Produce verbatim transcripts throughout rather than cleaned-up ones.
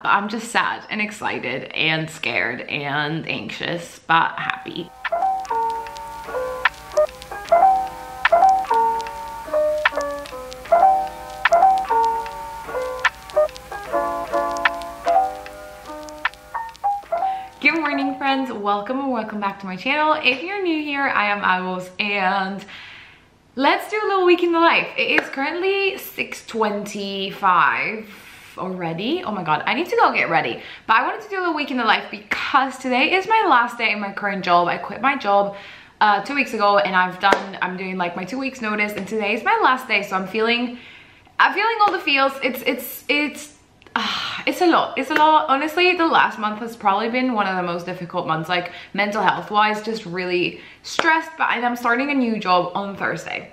I'm just sad and excited and scared and anxious, but happy. Good morning, friends. Welcome and welcome back to my channel. If you're new here, I am Agus, and let's do a little week in the life. It is currently six twenty-five. Already? Oh my god, I need to go get ready. But I wanted to do a week in the life because today is my last day in my current job. I quit my job uh, two weeks ago, and I've done, I'm doing like my two weeks notice, and today is my last day. So I'm feeling, I'm feeling all the feels. It's, it's, it's, uh, it's a lot. It's a lot. Honestly, the last month has probably been one of the most difficult months, like mental health wise, just really stressed. But I'm starting a new job on Thursday,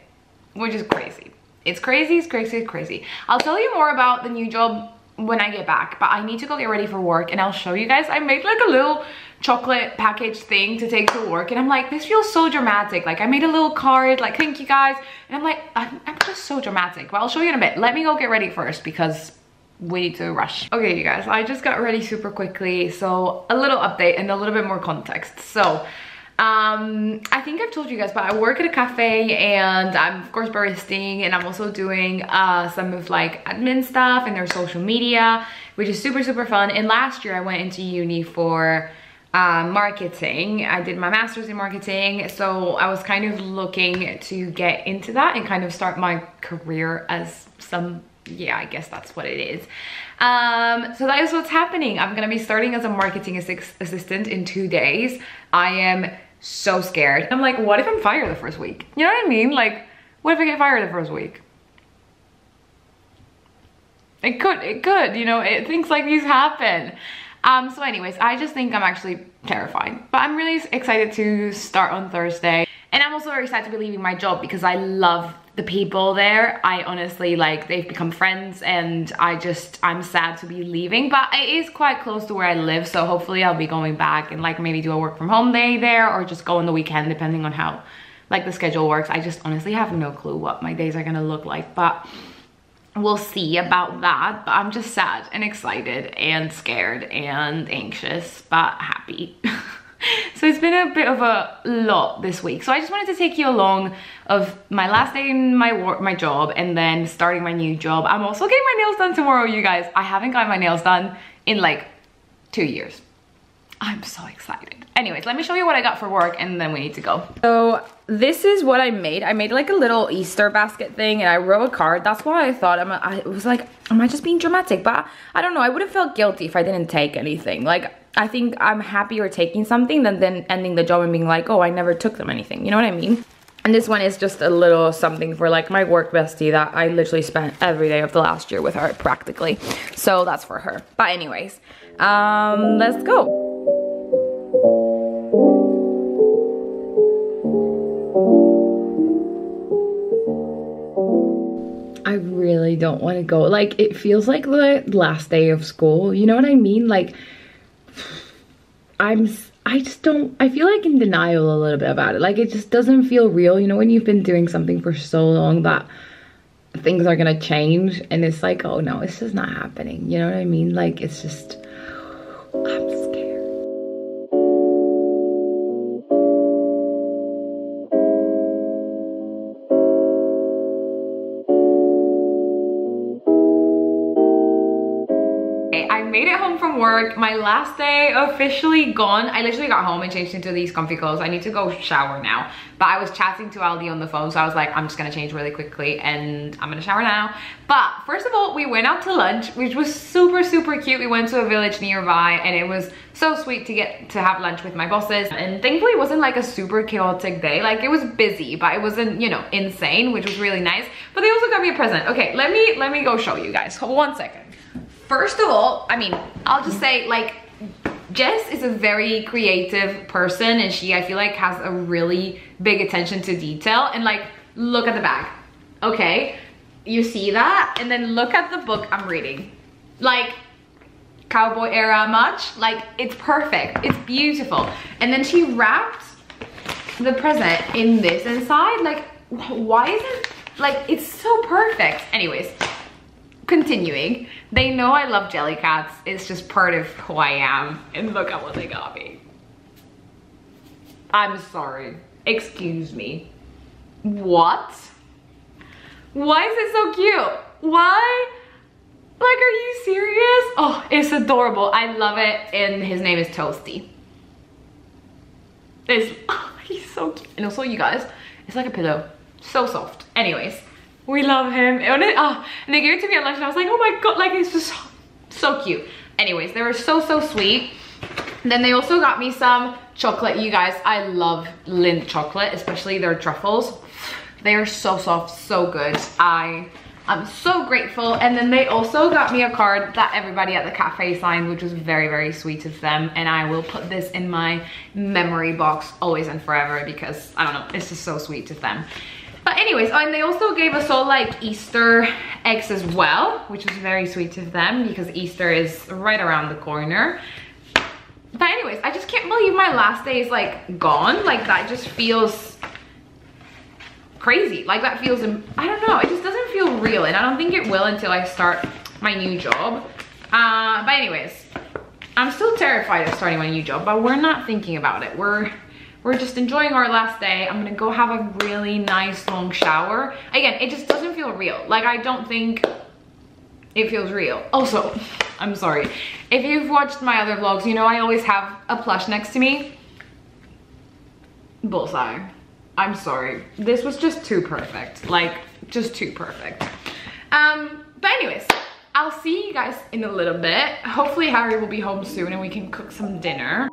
which is crazy. It's crazy, it's crazy, it's crazy. I'll tell you more about the new job when I get back, but I need to go get ready for work, and I'll show you guys. I made like a little chocolate package thing to take to work, and I'm like, this feels so dramatic. Like I made a little card, like thank you guys, and I'm like, I'm, I'm just so dramatic. But I'll show you in a bit. Let me go get ready first because we need to rush. Okay, you guys, I just got ready super quickly, so a little update and a little bit more context. So um I think I've told you guys, but I work at a cafe, and I'm of course baristing, and I'm also doing uh some of like admin stuff and their social media, which is super super fun. And last year I went into uni for uh marketing. I did my master's in marketing, so I was kind of looking to get into that and kind of start my career as some, yeah, I guess that's what it is. Um, so that is what's happening. I'm gonna be starting as a marketing ass assistant in two days. I am so scared. I'm like, what if I'm fired the first week? You know what I mean? Like, what if I get fired the first week? It could, it could, you know, it, things like these happen. Um, so anyways, I just think I'm actually terrified, but I'm really excited to start on Thursday. And I'm also very excited to be leaving my job because I love the people there. I honestly, like, they've become friends, and I just, I'm sad to be leaving, but it is quite close to where I live, so hopefully I'll be going back and like maybe do a work from home day there, or just go on the weekend, depending on how like the schedule works. I just honestly have no clue what my days are gonna look like, but we'll see about that. But I'm just sad and excited and scared and anxious, but happy. So it's been a bit of a lot this week. So I just wanted to take you along of my last day in my work, my job, and then starting my new job. I'm also getting my nails done tomorrow, you guys. I haven't gotten my nails done in like two years. I'm so excited. Anyways, let me show you what I got for work, and then we need to go. So this is what I made. I made like a little Easter basket thing, and I wrote a card. That's why I thought I'm, I was like, am I just being dramatic? But I don't know. I would have felt guilty if I didn't take anything. Like, I think I'm happier taking something than then ending the job and being like, oh, I never took them anything. You know what I mean? And this one is just a little something for like my work bestie that I literally spent every day of the last year with her practically. So that's for her. But anyways, um, let's go. I really don't want to go. Like, it feels like the last day of school. You know what I mean? Like, I'm, I just don't, I feel like in denial a little bit about it. Like, it just doesn't feel real. You know, when you've been doing something for so long that things are going to change, and it's like, oh no, it's just not happening. You know what I mean? Like, it's just, I'm scared. Work, my last day officially gone. I literally got home and changed into these comfy clothes. I need to go shower now, but I was chatting to Aldi on the phone, so I was like, I'm just gonna change really quickly and I'm gonna shower now. But first of all, we went out to lunch, which was super super cute. We went to a village nearby, and it was so sweet to get to have lunch with my bosses, and thankfully it wasn't like a super chaotic day. Like, it was busy, but it wasn't, you know, insane, which was really nice. But they also got me a present. Okay, let me let me go show you guys. Hold one second. First of all, I mean, I'll just say, like, Jess is a very creative person, and she, I feel like, has a really big attention to detail. And like, look at the bag. Okay, you see that? And then look at the book I'm reading. Like, cowboy era much? Like, it's perfect, it's beautiful. And then she wrapped the present in this inside. Like, why isn't, like, it's so perfect. Anyways, continuing, they know I love jellycats. It's just part of who I am. And look at what they got me. I'm sorry. Excuse me. What? Why is it so cute? Why? Like, are you serious? Oh, it's adorable. I love it. And his name is Toasty. It's, oh, he's so cute. And also, you guys, it's like a pillow. So soft. Anyways, we love him. And, it, oh, and they gave it to me at lunch and I was like, oh my god, like, it's just so, so cute. Anyways, they were so, so sweet. And then they also got me some chocolate. You guys, I love Lindt chocolate, especially their truffles. They are so soft, so good. I am so grateful. And then they also got me a card that everybody at the cafe signed, which was very, very sweet of them. And I will put this in my memory box always and forever because, I don't know, it's just so sweet of them. But anyways, oh, and they also gave us all like Easter eggs as well, which was very sweet of them because Easter is right around the corner. But anyways, I just can't believe my last day is like gone. Like that just feels crazy. Like that feels, I don't know, it just doesn't feel real. And I don't think it will until I start my new job. Uh, but anyways, I'm still terrified of starting my new job, but we're not thinking about it. We're... We're just enjoying our last day. I'm gonna go have a really nice long shower. Again, it just doesn't feel real. Like, I don't think it feels real. Also, I'm sorry. If you've watched my other vlogs, you know I always have a plush next to me. Bullseye. I'm sorry. This was just too perfect. Like, just too perfect. Um, but anyways, I'll see you guys in a little bit. Hopefully Harry will be home soon and we can cook some dinner.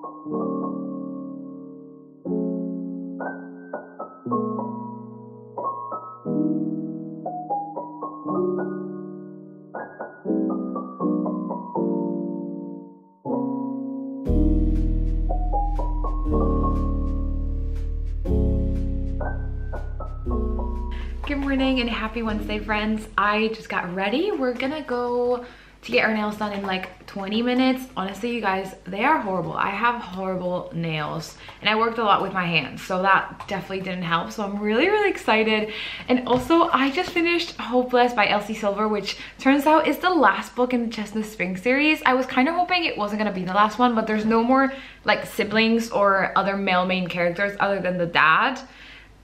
And happy Wednesday, friends. I just got ready. We're gonna go to get our nails done in like twenty minutes. Honestly, you guys, they are horrible. I have horrible nails and I worked a lot with my hands, so that definitely didn't help. So I'm really, really excited. And also, I just finished Hopeless by Elsie Silver, which turns out is the last book in the Chestnut Spring series. I was kind of hoping it wasn't gonna be the last one, but there's no more like siblings or other male main characters other than the dad.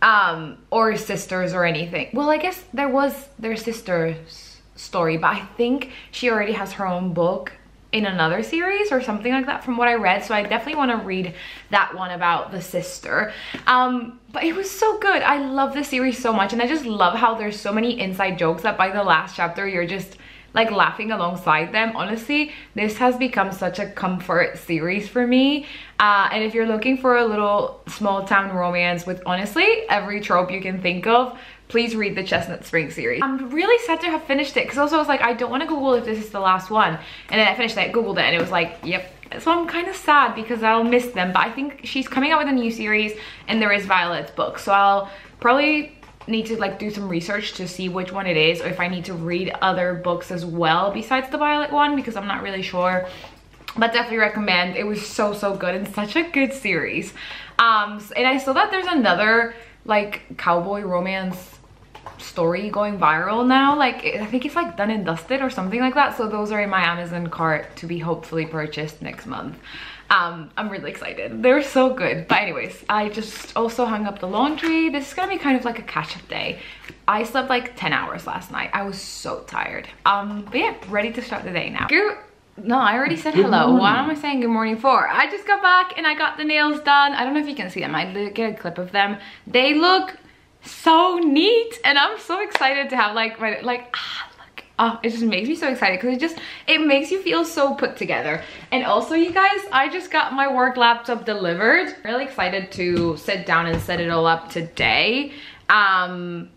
Um, or sisters or anything. Well, I guess there was their sister's story, but I think she already has her own book in another series or something like that from what I read. So I definitely want to read that one about the sister. Um, but it was so good. I love this series so much. And I just love how there's so many inside jokes that by the last chapter, you're just like laughing alongside them. Honestly, this has become such a comfort series for me. Uh, and if you're looking for a little small town romance with honestly every trope you can think of, please read the Chestnut Spring series. I'm really sad to have finished it because also I was like, I don't want to Google if this is the last one. And then I finished it, Googled it, and it was like, yep. So I'm kind of sad because I'll miss them. But I think she's coming out with a new series and there is Violet's book. So I'll probably need to like do some research to see which one it is, or if I need to read other books as well besides the Violet one, because I'm not really sure. But definitely recommend. It was so, so good and such a good series. Um, and I saw that there's another like cowboy romance story going viral now. Like, I think it's like Done and Dusted or something like that. So those are in my Amazon cart to be hopefully purchased next month. Um, I'm really excited. They're so good. But anyways, I just also hung up the laundry. This is gonna be kind of like a catch-up day. I slept like ten hours last night. I was so tired. Um, but yeah, ready to start the day now. No, I already said hello. What am I saying good morning for? I just got back and I got the nails done. I don't know if you can see them. I get a clip of them. They look so neat and I'm so excited to have like my, like, ah, oh, it just makes me so excited because it just, it makes you feel so put together. And also, you guys, I just got my work laptop delivered. Really excited to sit down and set it all up today. Um,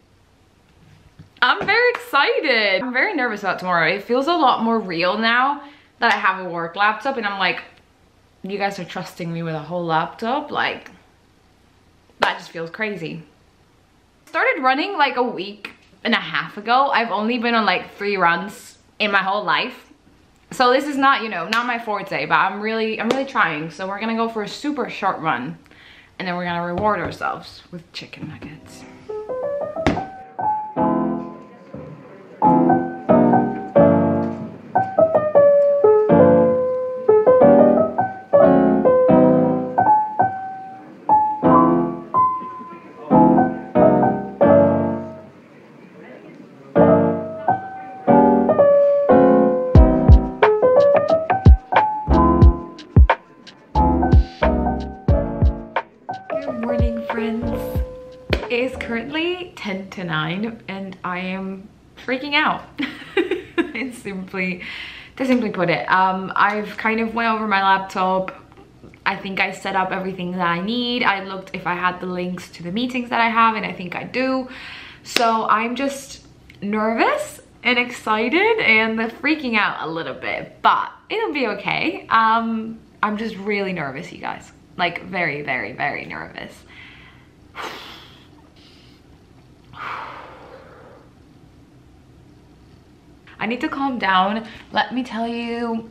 I'm very excited. I'm very nervous about tomorrow. It feels a lot more real now that I have a work laptop and I'm like, you guys are trusting me with a whole laptop. Like, that just feels crazy. Started running like a week and a half ago. I've only been on like three runs in my whole life, so this is not, you know, not my forte, but I'm really I'm really trying. So we're gonna go for a super short run and then we're gonna reward ourselves with chicken nuggets. currently ten to nine and I am freaking out. It's simply, to simply put it. Um, I've kind of went over my laptop. I think I set up everything that I need. I looked if I had the links to the meetings that I have, and I think I do. So I'm just nervous and excited and freaking out a little bit, but it'll be okay. Um, I'm just really nervous, you guys. Like very, very, very nervous. I need to calm down. Let me tell you,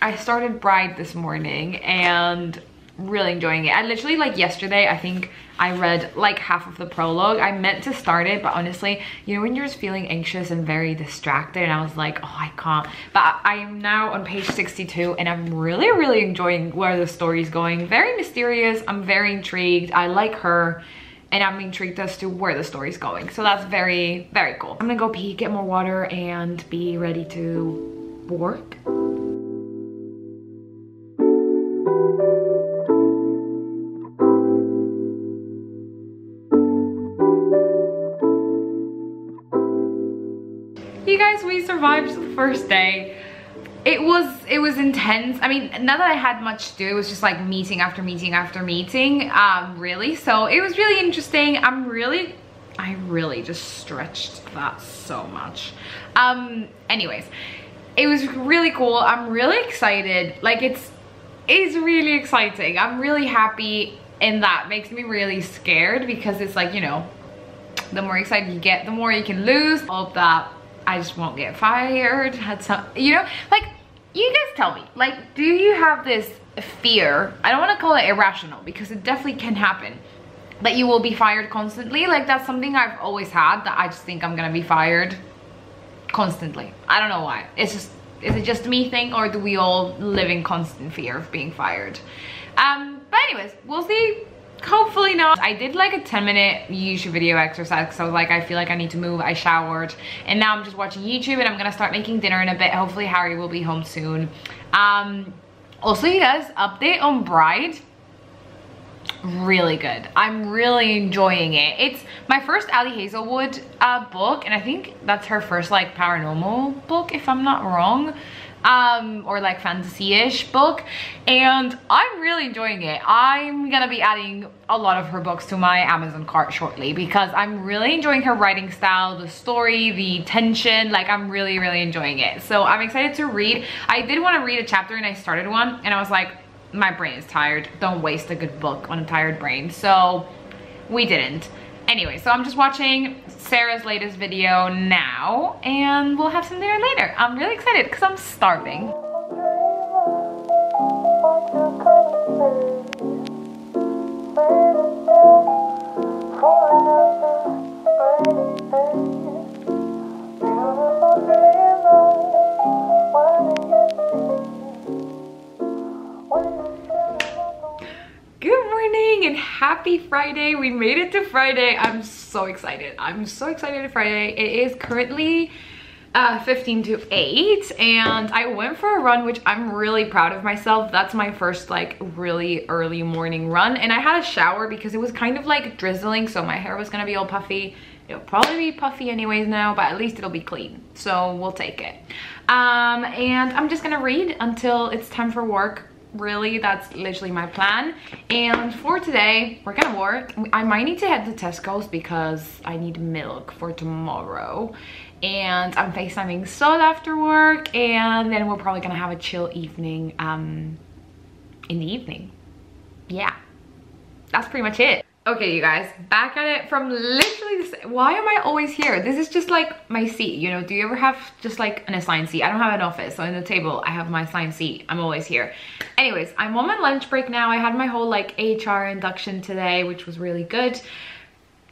I started Bride this morning and really enjoying it. I literally, like yesterday, I think I read like half of the prologue. I meant to start it, but honestly, you know when you're just feeling anxious and very distracted, and I was like, oh, I can't. But I am now on page sixty-two and I'm really, really enjoying where the story's going. Very mysterious. I'm very intrigued. I like her. And I'm intrigued as to where the story's going. So that's very, very cool. I'm gonna go pee, get more water, and be ready to work. You guys, we survived the first day. It was, it was intense. I mean, not that I had much to do, it was just like meeting after meeting after meeting, um, really. So it was really interesting. I'm really, I really just stretched that so much. Um, anyways, it was really cool. I'm really excited. Like it's, it's really exciting. I'm really happy, and that makes me really scared because it's like, you know, the more excited you get, the more you can lose. Hope that I just won't get fired. Had some, you know, like, you guys tell me, like, do you have this fear? I don't want to call it irrational because it definitely can happen, that you will be fired constantly. Like, that's something I've always had, that I just think I'm gonna be fired constantly. I don't know why. It's just, is it just me thing, or do we all live in constant fear of being fired? Um, but anyways, we'll see. Hopefully not. I did like a ten minute YouTube video exercise because I was like, I feel like I need to move. I showered and now I'm just watching YouTube, and I'm gonna start making dinner in a bit. Hopefully Harry will be home soon. Um, also, you guys, update on Bride, really good. I'm really enjoying it. It's my first Ali Hazelwood uh, book, and I think that's her first like paranormal book, if I'm not wrong. Um, or like fantasy-ish book, and I'm really enjoying it. I'm gonna be adding a lot of her books to my Amazon cart shortly because I'm really enjoying her writing style, the story, the tension. Like, I'm really, really enjoying it. So I'm excited to read. I did want to read a chapter, and I started one, and I was like, my brain is tired. Don't waste a good book on a tired brain. So we didn't. Anyway, so I'm just watching Sarah's latest video now, and we'll have some dinner later. I'm really excited because I'm starving. And happy Friday. We made it to Friday. I'm so excited. I'm so excited to Friday. It is currently uh, fifteen to eight, and I went for a run, which I'm really proud of myself. That's my first like really early morning run, and I had a shower because it was kind of like drizzling, so my hair was gonna be all puffy. It'll probably be puffy anyways now, but at least it'll be clean, so we'll take it. Um, and I'm just gonna read until it's time for work. Really, that's literally my plan. And for today, we're gonna work. I might need to head to Tesco's because I need milk for tomorrow, and I'm FaceTiming Sol after work, and then we're probably gonna have a chill evening um in the evening. Yeah, that's pretty much it. Okay, you guys, back at it from literally this. Why am I always here? This is just like my seat, you know? Do you ever have just like an assigned seat? I don't have an office, so in the table, I have my assigned seat. I'm always here. Anyways, I'm on my lunch break now. I had my whole like H R induction today, which was really good.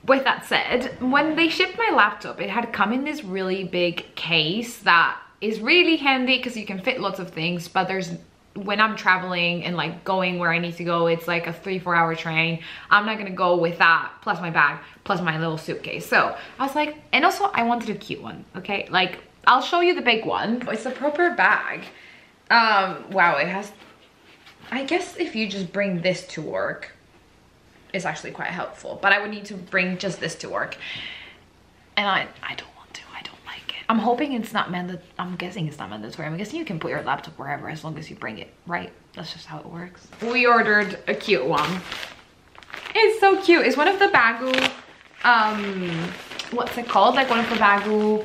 With that said, when they shipped my laptop, it had come in this really big case that is really handy because you can fit lots of things, but there's, when I'm traveling and like going where I need to go, it's like a three, four hour train. I'm not gonna go with that, plus my bag, plus my little suitcase. So I was like, and also I wanted a cute one, okay? Like, I'll show you the big one. It's a proper bag. Um, wow, it has, I guess if you just bring this to work, is actually quite helpful. But I would need to bring just this to work, and I, I don't want to. I don't like it. I'm hoping it's not mandatory. I'm guessing it's not mandatory. I'm guessing you can put your laptop wherever as long as you bring it, right? That's just how it works. We ordered a cute one. It's so cute. It's one of the Bagu, um, what's it called? Like one of the Bagu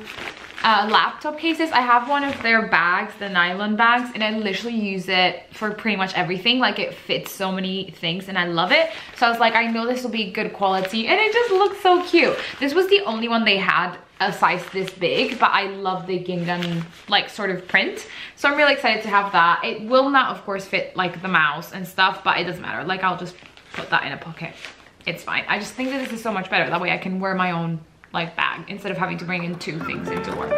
uh, laptop cases. I have one of their bags, the nylon bags, and I literally use it for pretty much everything. Like it fits so many things and I love it. So I was like, I know this will be good quality, and it just looks so cute. This was the only one they had a size this big, but I love the gingham like sort of print. So I'm really excited to have that. It will not, of course, fit like the mouse and stuff, but it doesn't matter. Like I'll just put that in a pocket. It's fine. I just think that this is so much better. That way I can wear my own like bag instead of having to bring in two things into work.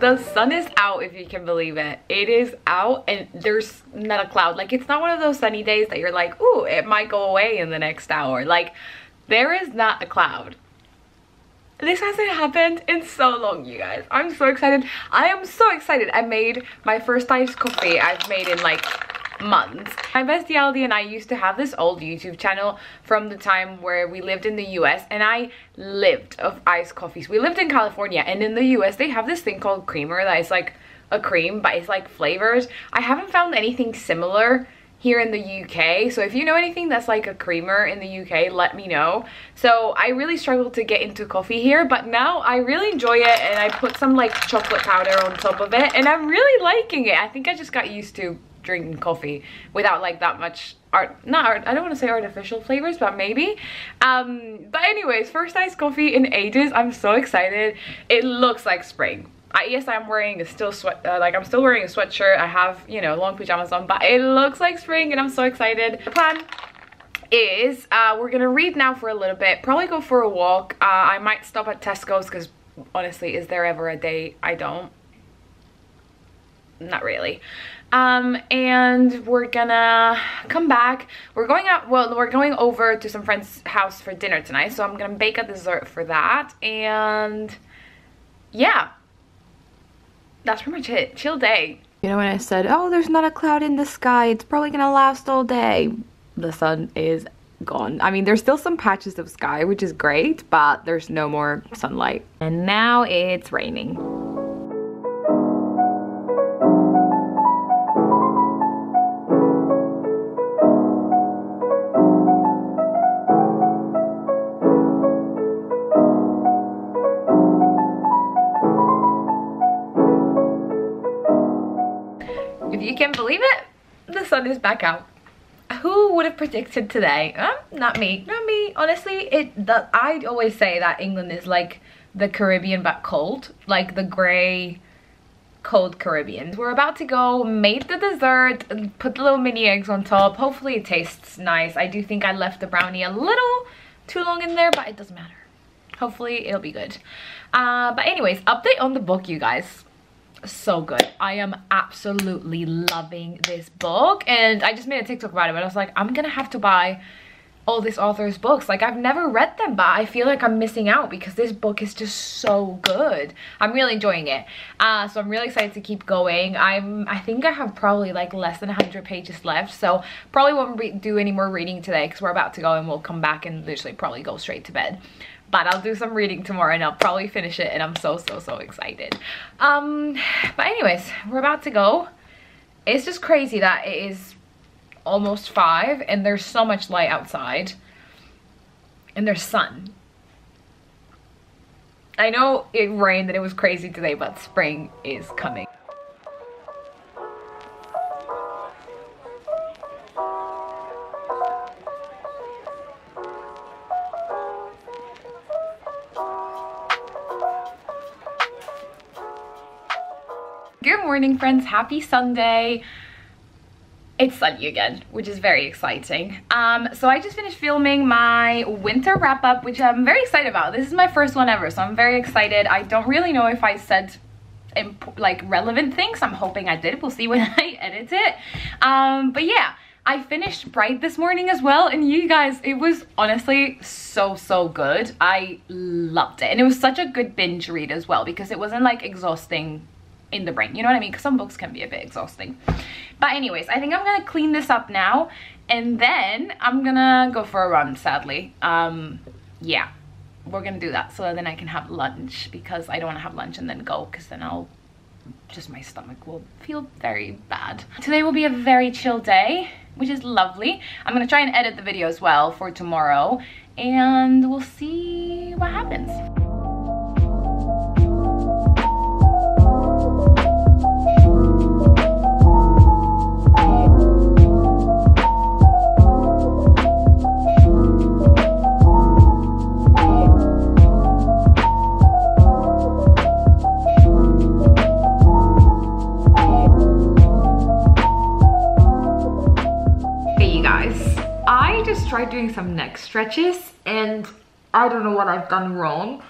The sun is out, if you can believe it. It is out and there's not a cloud. Like it's not one of those sunny days that you're like, ooh, it might go away in the next hour. Like there is not a cloud. This hasn't happened in so long, you guys. I'm so excited. I am so excited. I made my first iced coffee I've made in like months. My bestie Yaldi and I used to have this old YouTube channel from the time where we lived in the U S, and I lived of iced coffees. We lived in California, and in the U S they have this thing called creamer that is like a cream but it's like flavors. I haven't found anything similar here in the U K, so if you know anything that's like a creamer in the U K, let me know. So I really struggled to get into coffee here, but now I really enjoy it, and I put some like chocolate powder on top of it and I'm really liking it. I think I just got used to drinking coffee without like that much art not art I don't want to say artificial flavors, but maybe um but anyways, first iced coffee in ages. I'm so excited. It looks like spring. I, yes, I'm wearing a still sweat uh, like I'm still wearing a sweatshirt. I have, you know, long pajamas on, but it looks like spring and I'm so excited. The plan is uh we're gonna read now for a little bit, probably go for a walk. uh I might stop at Tesco's because honestly, is there ever a day I don't? Not really. Um, and we're gonna come back. We're going out, well, we're going over to some friend's house for dinner tonight, so I'm gonna bake a dessert for that. And yeah, that's pretty much it. Chill day. You know, when I said, oh, there's not a cloud in the sky, it's probably gonna last all day, the sun is gone. I mean, there's still some patches of sky, which is great, but there's no more sunlight. And now it's raining. Sun is back out. Who would have predicted today? Huh? Not me. Not me. Honestly, it that I'd always say that England is like the Caribbean but cold, like the grey cold Caribbean. We're about to go make the dessert and put the little mini eggs on top. Hopefully it tastes nice. I do think I left the brownie a little too long in there, but it doesn't matter. Hopefully it'll be good. Uh, but anyways, update on the book, you guys. So good. I am absolutely loving this book, and I just made a TikTok about it, but I was like, I'm gonna have to buy all this author's books. Like, I've never read them, but I feel like I'm missing out because this book is just so good. I'm really enjoying it. Uh, so I'm really excited to keep going. I'm, I think I have probably like less than one hundred pages left. So probably won't do any more reading today because we're about to go and we'll come back and literally probably go straight to bed. But I'll do some reading tomorrow and I'll probably finish it, and I'm so, so, so excited. Um, but anyways, we're about to go. It's just crazy that it is almost five and there's so much light outside and there's sun. I know it rained and it was crazy today, but spring is coming. Good morning, friends. Happy Sunday. It's sunny again, which is very exciting. Um, so I just finished filming my winter wrap up, which I'm very excited about. This is my first one ever, so I'm very excited. I don't really know if I said imp like relevant things. I'm hoping I did. We'll see when I edit it. Um, but yeah, I finished Bride this morning as well, and you guys, it was honestly so, so good. I loved it, and it was such a good binge read as well because it wasn't like exhausting in the brain, you know what I mean? Because some books can be a bit exhausting. But anyways, I think I'm gonna clean this up now and then I'm gonna go for a run, sadly. Um, yeah, we're gonna do that so then I can have lunch because I don't wanna have lunch and then go because then I'll, just my stomach will feel very bad. Today will be a very chill day, which is lovely. I'm gonna try and edit the video as well for tomorrow and we'll see what happens. Tried doing some neck stretches and I don't know what I've done wrong.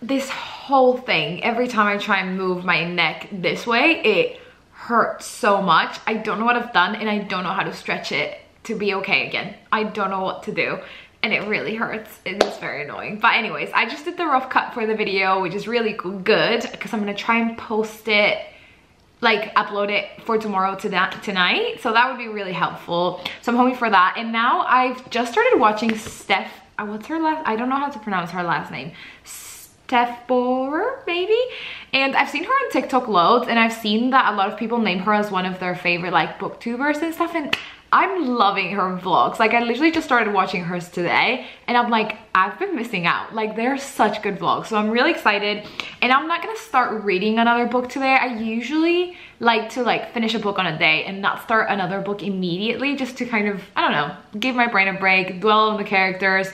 This whole thing, every time I try and move my neck this way, it hurts so much. I don't know what I've done and I don't know how to stretch it to be okay again. I don't know what to do and it really hurts. It is very annoying. But anyways, I just did the rough cut for the video, which is really good because I'm gonna try and post it, like upload it for tomorrow to that tonight, so that would be really helpful. So I'm hoping for that. And now I've just started watching Steph, what's her last, I don't know how to pronounce her last name, Steph Bor maybe, and I've seen her on TikTok loads and I've seen that a lot of people name her as one of their favorite like booktubers and stuff, and I'm loving her vlogs. Like I literally just started watching hers today and I'm like, I've been missing out. Like they're such good vlogs. So I'm really excited and I'm not gonna start reading another book today. I usually like to like finish a book on a day and not start another book immediately just to kind of, I don't know, give my brain a break, dwell on the characters.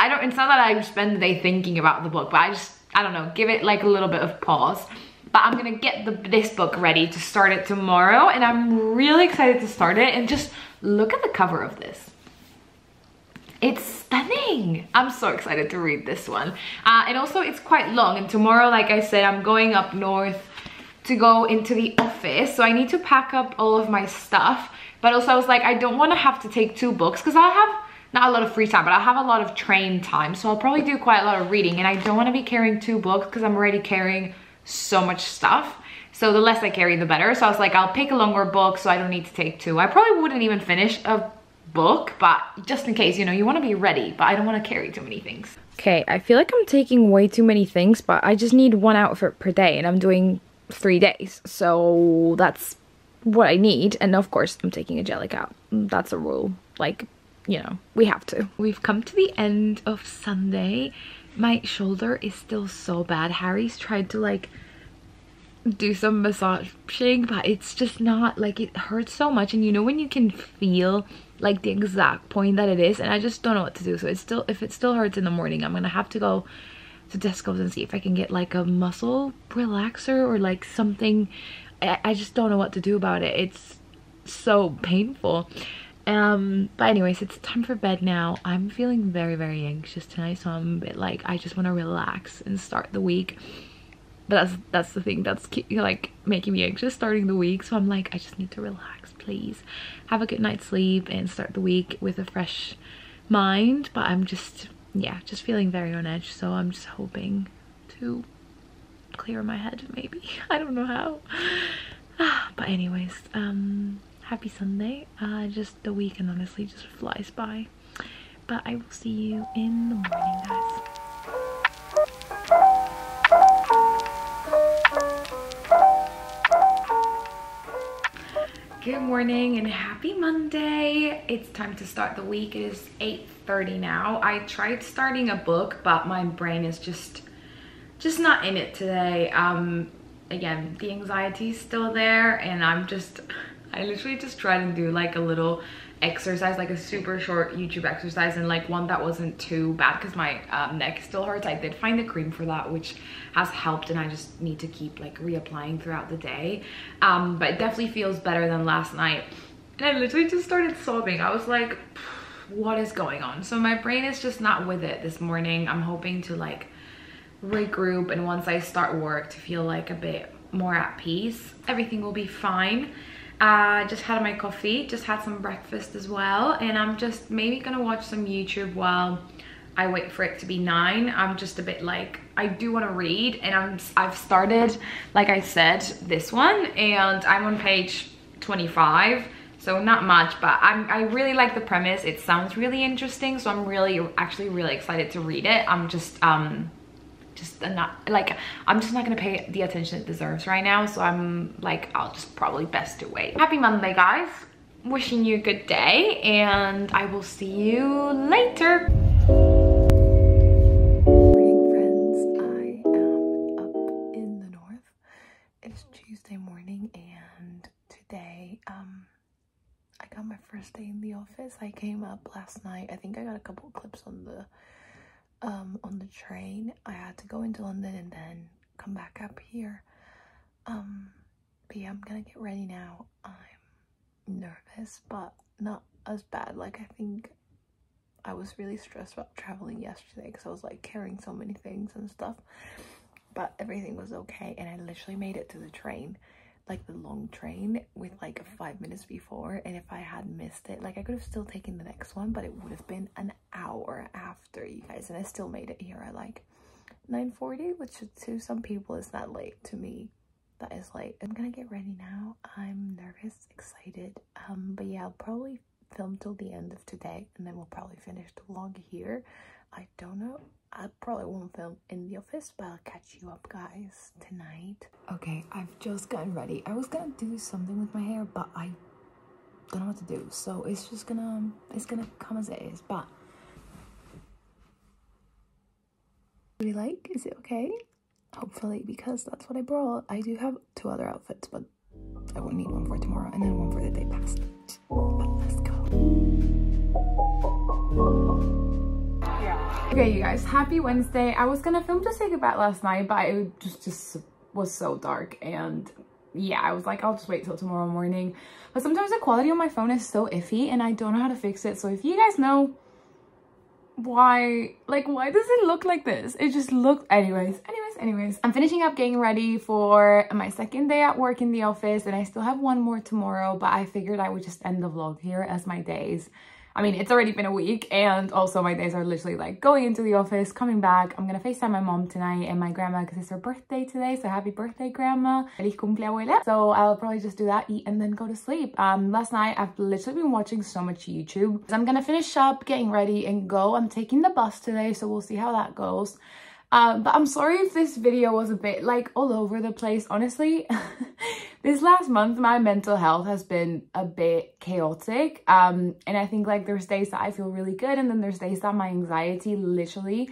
I don't, it's not that I spend the day thinking about the book, but I just, I don't know, give it like a little bit of pause. But I'm gonna get the, this book ready to start it tomorrow and I'm really excited to start it. And just look at the cover of this. It's stunning. I'm so excited to read this one. Uh, and also it's quite long and tomorrow, like I said, I'm going up north to go into the office. So I need to pack up all of my stuff. But also I was like, I don't wanna have to take two books because I'll have not a lot of free time, but I have a lot of train time. So I'll probably do quite a lot of reading and I don't wanna be carrying two books because I'm already carrying so much stuff, so the less I carry the better. So I was like, I'll pick a longer book so I don't need to take two. I probably wouldn't even finish a book, but just in case, you know, you want to be ready, but I don't want to carry too many things. Okay, I feel like I'm taking way too many things, but I just need one outfit per day and I'm doing three days, so that's what I need. And of course I'm taking a Jellycat. That's a rule, like, you know, we have to. We've come to the end of Sunday. My shoulder is still so bad. Harry's tried to like do some massaging, but it's just not, like, it hurts so much. And you know when you can feel like the exact point that it is, and I just don't know what to do. So it's still, if it still hurts in the morning, I'm gonna have to go to Tesco's and see if I can get like a muscle relaxer or like something. I, I just don't know what to do about it. It's so painful. Um, but anyways, it's time for bed now. I'm feeling very, very anxious tonight, so I'm a bit like, I just want to relax and start the week. But that's, that's the thing that's, like, making me anxious, starting the week. So I'm like, I just need to relax. please have a good night's sleep and start the week with a fresh mind. But I'm just, yeah, just feeling very on edge, so I'm just hoping to clear my head, maybe. I don't know how. But anyways, um happy Sunday. Uh just the weekend honestly just flies by, but I will see you in the morning, guys. Good morning and happy Monday. It's time to start the week. It is eight thirty now. I tried starting a book, but my brain is just just not in it today. Um again, the anxiety is still there, and I'm just I literally just tried and do like a little exercise, like a super short YouTube exercise, and like one that wasn't too bad because my um, neck still hurts. I did find a cream for that which has helped, and I just need to keep like reapplying throughout the day, um but it definitely feels better than last night. And I literally just started sobbing. I was like, what is going on? So my brain is just not with it this morning. I'm hoping to like regroup, and once I start work to feel like a bit more at peace, everything will be fine. Uh, just had my coffee, just had some breakfast as well, and I'm just maybe gonna watch some YouTube while I wait for it to be nine. I'm just a bit like, I do want to read, and I'm I've started, like I said, this one, and I'm on page twenty-five, so not much, but I'm I really like the premise. It sounds really interesting, so I'm really actually really excited to read it. I'm just um just not like I'm just not gonna pay the attention it deserves right now, so I'm like I'll just probably best to wait. Happy Monday, guys. Wishing you a good day, and I will see you later. Morning, friends. I am up in the north. It's Tuesday morning, and today um I got my first day in the office. I came up last night. I think I got a couple of clips on the Um, on the train. I had to go into London and then come back up here. Um, but yeah, I'm gonna get ready now. I'm nervous, but not as bad. Like, I think I was really stressed about traveling yesterday because I was like carrying so many things and stuff, but everything was okay, and I literally made it to the train, like the long train, with like five minutes before. And if I had missed it, like I could have still taken the next one, but it would have been an hour after, you guys, and I still made it here at like nine forty, which to some people is not late. To me, that is late. I'm gonna get ready now. I'm nervous, excited, um but yeah, I'll probably film till the end of today, and then we'll probably finish the vlog here. I don't know. I probably won't film in the office, but I'll catch you up, guys, tonight. Okay, I've just gotten ready. I was gonna do something with my hair, but I don't know what to do, so it's just gonna it's gonna come as it is. But really, like, is it okay? Hopefully, because that's what I brought. I do have two other outfits, but I will need one for tomorrow and then one for the day past. But let's go. Okay, you guys, happy Wednesday. I was gonna film Just Say Goodbye last night, but it just just was so dark, and yeah, I was like, I'll just wait till tomorrow morning. But sometimes the quality on my phone is so iffy, and I don't know how to fix it. So if you guys know why, like, why does it look like this? It just looked, anyways, anyways, anyways. I'm finishing up getting ready for my second day at work in the office, and I still have one more tomorrow, but I figured I would just end the vlog here as my days. I mean, it's already been a week, and also my days are literally like going into the office, coming back. I'm gonna FaceTime my mom tonight and my grandma because it's her birthday today, so happy birthday, grandma. Feliz cumple, abuela. So I'll probably just do that, eat, and then go to sleep. Um, last night I've literally been watching so much YouTube. So I'm gonna finish up, getting ready, and go. I'm taking the bus today, so we'll see how that goes. Um, but I'm sorry if this video was a bit like all over the place. Honestly, this last month my mental health has been a bit chaotic, um and I think like there's days that I feel really good, and then there's days that my anxiety literally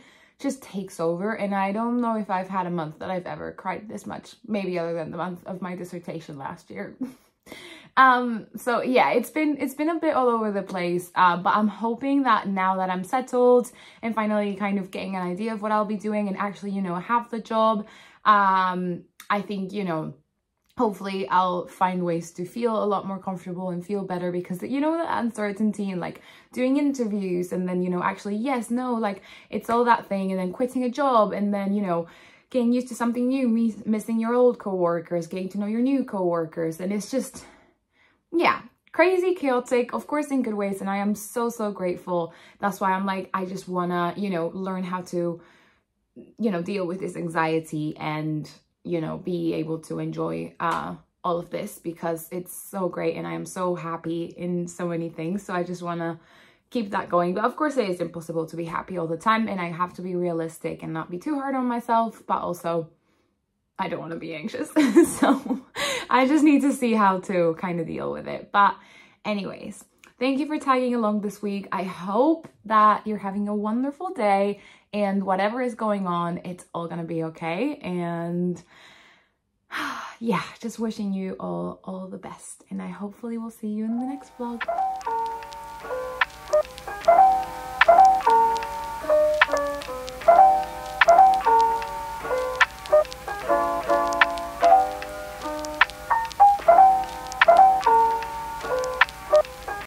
just takes over. And I don't know if I've had a month that I've ever cried this much, maybe other than the month of my dissertation last year. Um so yeah, it's been it's been a bit all over the place, uh but I'm hoping that now that I'm settled and finally kind of getting an idea of what I'll be doing and actually, you know, have the job, um I think, you know, hopefully I'll find ways to feel a lot more comfortable and feel better, because, you know, the uncertainty and like doing interviews and then, you know, actually yes, no, like it's all that thing, and then quitting a job, and then, you know, getting used to something new, me missing your old coworkers, getting to know your new coworkers, and it's just, yeah, crazy, chaotic, of course in good ways, and I am so, so grateful. That's why I'm like, I just wanna, you know, learn how to, you know, deal with this anxiety and, you know, be able to enjoy uh, all of this, because it's so great and I am so happy in so many things. So I just wanna keep that going. But of course it is impossible to be happy all the time, and I have to be realistic and not be too hard on myself, but also I don't want to be anxious. So I just need to see how to kind of deal with it. But anyways, thank you for tagging along this week. I hope that you're having a wonderful day, and whatever is going on, it's all going to be okay. And yeah, just wishing you all all the best, and I hopefully will see you in the next vlog.